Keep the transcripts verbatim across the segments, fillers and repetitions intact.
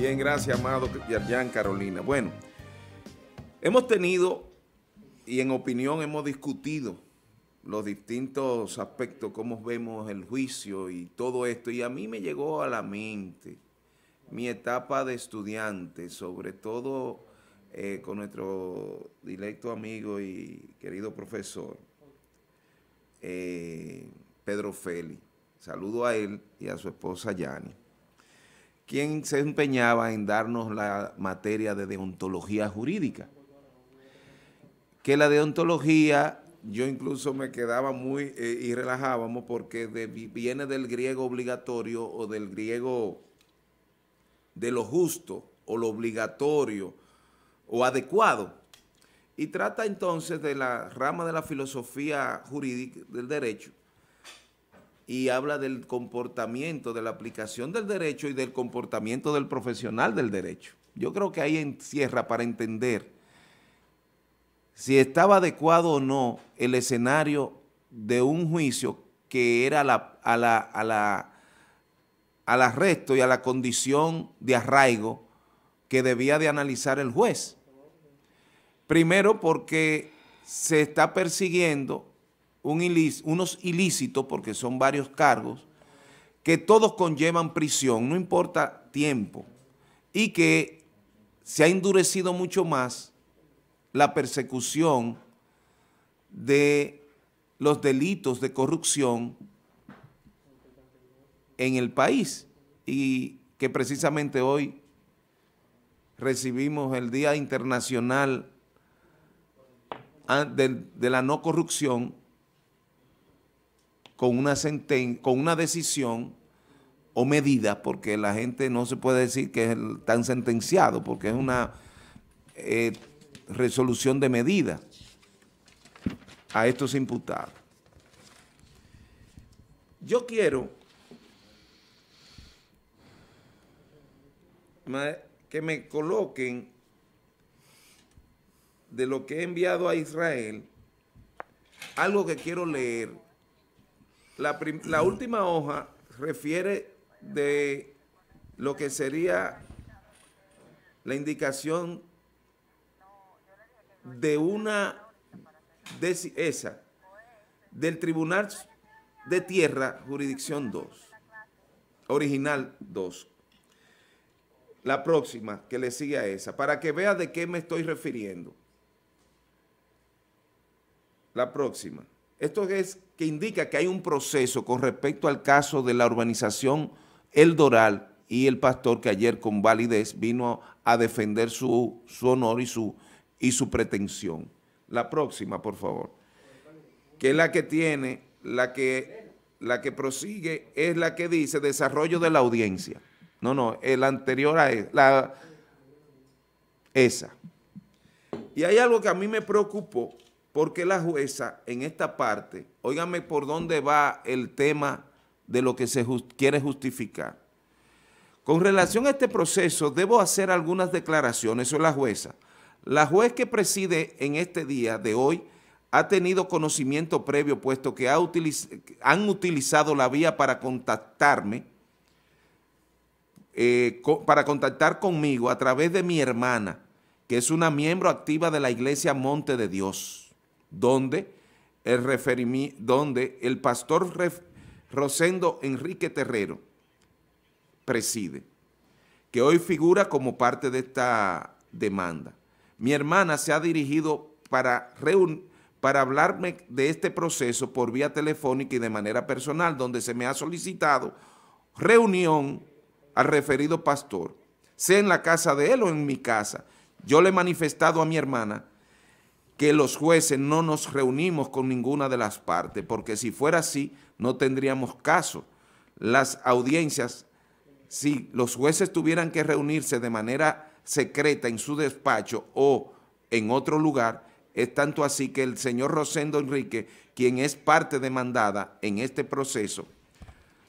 Bien, gracias, amado Yarjan, Carolina. Bueno, hemos tenido y en opinión hemos discutido los distintos aspectos, cómo vemos el juicio y todo esto, y a mí me llegó a la mente mi etapa de estudiante, sobre todo eh, con nuestro directo amigo y querido profesor, eh, Pedro Félix. Saludo a él y a su esposa Yani, quien se empeñaba en darnos la materia de deontología jurídica. Que la deontología, yo incluso me quedaba muy, eh, y relajábamos, porque de, viene del griego obligatorio o del griego de lo justo o lo obligatorio o adecuado. Y trata entonces de la rama de la filosofía jurídica del derecho, y habla del comportamiento, de la aplicación del derecho y del comportamiento del profesional del derecho. Yo creo que ahí encierra para entender si estaba adecuado o no el escenario de un juicio que era la, a la, a la, al arresto y a la condición de arraigo que debía de analizar el juez. Primero, porque se está persiguiendo Un ilícito, unos ilícitos, porque son varios cargos, que todos conllevan prisión, no importa tiempo, y que se ha endurecido mucho más la persecución de los delitos de corrupción en el país, y que precisamente hoy recibimos el Día Internacional de la No Corrupción, con una senten con una decisión o medida, porque la gente no se puede decir que es el tan sentenciado, porque es una eh, resolución de medida a estos imputados. Yo quiero que me coloquen de lo que he enviado a Israel, algo que quiero leer. La, la última hoja refiere de lo que sería la indicación de una de esa del Tribunal de Tierra, Jurisdicción dos, Original dos, la próxima que le sigue a esa, para que vea de qué me estoy refiriendo. La próxima. Esto es que indica que hay un proceso con respecto al caso de la urbanización El Doral y el pastor que ayer con validez vino a defender su, su honor y su, y su pretensión. La próxima, por favor, que es la que tiene, la que, la que prosigue, es la que dice desarrollo de la audiencia. No, no, el anterior a esa, la, esa. Y hay algo que a mí me preocupó, porque la jueza en esta parte, óigame por dónde va el tema de lo que se just, quiere justificar. Con relación a este proceso, debo hacer algunas declaraciones sobre la jueza. La juez que preside en este día de hoy ha tenido conocimiento previo, puesto que ha utiliz, han utilizado la vía para contactarme, eh, co, para contactar conmigo a través de mi hermana, que es una miembro activa de la Iglesia Monte de Dios, donde el, referimi, donde el pastor ref, Rosendo Enrique Terrero preside, que hoy figura como parte de esta demanda. Mi hermana se ha dirigido para, reun, para hablarme de este proceso por vía telefónica y de manera personal, donde se me ha solicitado reunión al referido pastor, sea en la casa de él o en mi casa. Yo le he manifestado a mi hermana que los jueces no nos reunimos con ninguna de las partes, porque si fuera así, no tendríamos caso. Las audiencias, si los jueces tuvieran que reunirse de manera secreta en su despacho o en otro lugar, es tanto así que el señor Rosendo Enrique, quien es parte demandada en este proceso,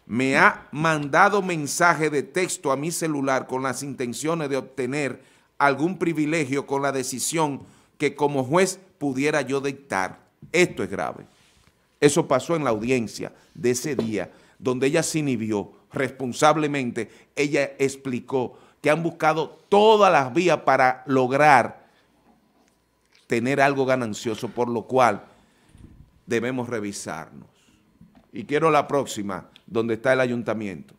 me ha mandado mensaje de texto a mi celular con las intenciones de obtener algún privilegio con la decisión que como juez pudiera yo dictar. Esto es grave. Eso pasó en la audiencia de ese día, donde ella se inhibió responsablemente. Ella explicó que han buscado todas las vías para lograr tener algo ganancioso, por lo cual debemos revisarnos. Y quiero la próxima, donde está el ayuntamiento.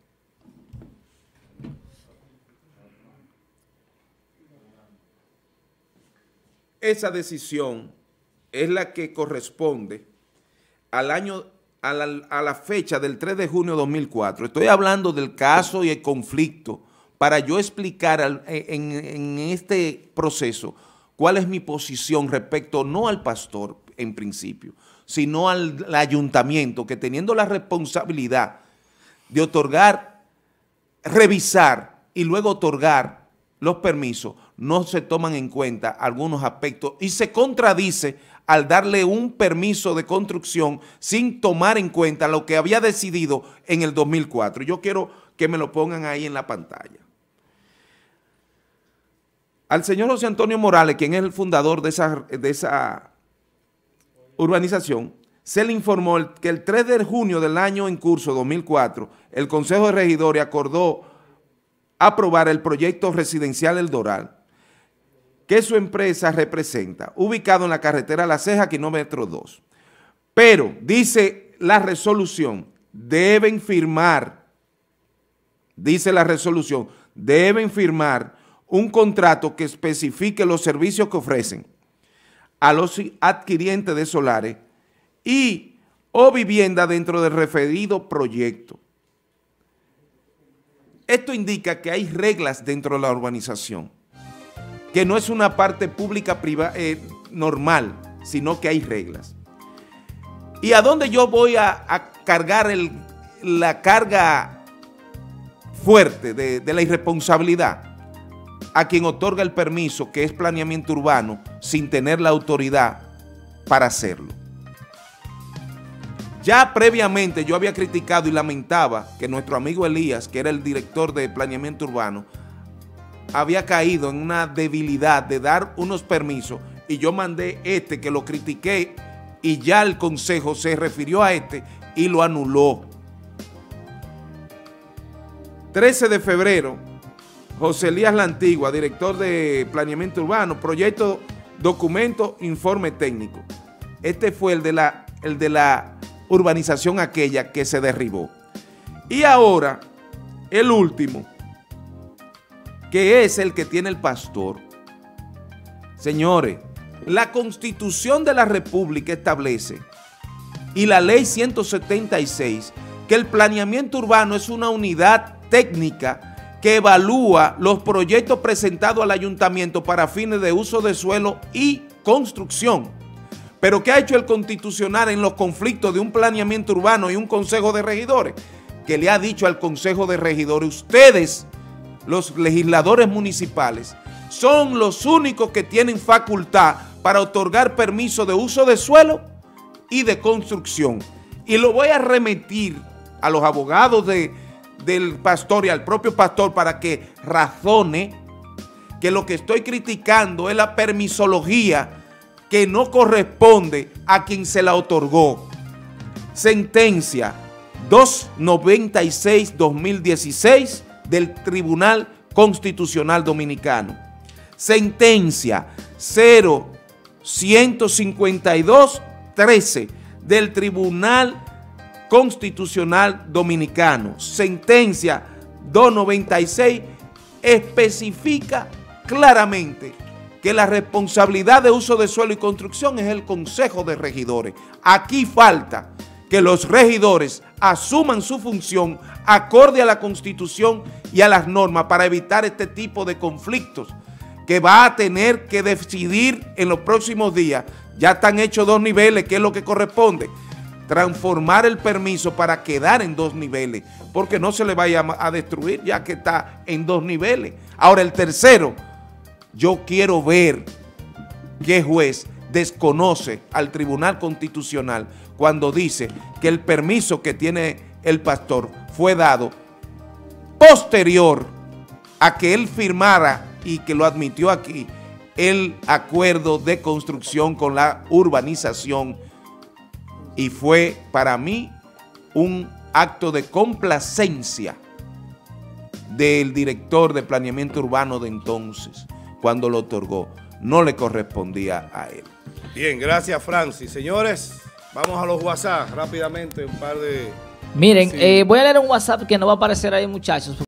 Esa decisión es la que corresponde al año, a la, a la fecha del tres de junio de dos mil cuatro. Estoy hablando del caso y el conflicto para yo explicar al, en, en este proceso cuál es mi posición respecto no al pastor en principio, sino al, al ayuntamiento, que teniendo la responsabilidad de otorgar, revisar y luego otorgar los permisos, no se toman en cuenta algunos aspectos y se contradice al darle un permiso de construcción sin tomar en cuenta lo que había decidido en el dos mil cuatro. Yo quiero que me lo pongan ahí en la pantalla. Al señor José Antonio Morales, quien es el fundador de esa, de esa urbanización, se le informó que el tres de junio del año en curso dos mil cuatro, el Consejo de Regidores acordó aprobar el proyecto residencial El Doral, que su empresa representa, ubicado en la carretera La Ceja, kilómetro dos. Pero, dice la resolución, deben firmar, dice la resolución, deben firmar un contrato que especifique los servicios que ofrecen a los adquirientes de solares y o vivienda dentro del referido proyecto. Esto indica que hay reglas dentro de la urbanización, que no es una parte pública privada, eh, normal, sino que hay reglas. ¿Y a dónde yo voy a, a cargar el, la carga fuerte de, de la irresponsabilidad? A quien otorga el permiso, que es planeamiento urbano, sin tener la autoridad para hacerlo. Ya previamente yo había criticado y lamentaba que nuestro amigo Elías, que era el director de planeamiento urbano, había caído en una debilidad de dar unos permisos, y yo mandé este que lo critiqué y ya el consejo se refirió a este y lo anuló. trece de febrero, José Elías Lantigua, director de planeamiento urbano, proyecto, documento, informe técnico. Este fue el de la, el de la urbanización aquella que se derribó. Y ahora, el último, que es el que tiene el pastor. Señores, la Constitución de la República establece, y la Ley ciento setenta y seis, que el planeamiento urbano es una unidad técnica que evalúa los proyectos presentados al ayuntamiento para fines de uso de suelo y construcción. Pero ¿qué ha hecho el constitucional en los conflictos de un planeamiento urbano y un consejo de regidores? Que le ha dicho al consejo de regidores, ustedes, los legisladores municipales, son los únicos que tienen facultad para otorgar permiso de uso de suelo y de construcción. Y lo voy a remitir a los abogados de, del pastor y al propio pastor para que razone que lo que estoy criticando es la permisología que no corresponde a quien se la otorgó. Sentencia doscientos noventa y seis barra dos mil dieciséis del Tribunal Constitucional Dominicano. Sentencia cero ciento cincuenta y dos barra trece del Tribunal Constitucional Dominicano. Sentencia doscientos noventa y seis especifica claramente que la responsabilidad de uso de suelo y construcción es el Consejo de Regidores. Aquí falta que los regidores asuman su función acorde a la Constitución y a las normas para evitar este tipo de conflictos que va a tener que decidir en los próximos días. Ya están hechos dos niveles, que es lo que corresponde, transformar el permiso para quedar en dos niveles, porque no se le vaya a destruir ya que está en dos niveles. Ahora el tercero, yo quiero ver qué juez desconoce al Tribunal Constitucional cuando dice que el permiso que tiene el pastor fue dado posterior a que él firmara, y que lo admitió aquí, el acuerdo de construcción con la urbanización, y fue para mí un acto de complacencia del director de planeamiento urbano de entonces, cuando lo otorgó. No le correspondía a él. Bien, gracias, Francis. Señores, vamos a los WhatsApp rápidamente, un par de... Miren, sí. eh, voy a leer un WhatsApp que no va a aparecer ahí, muchachos.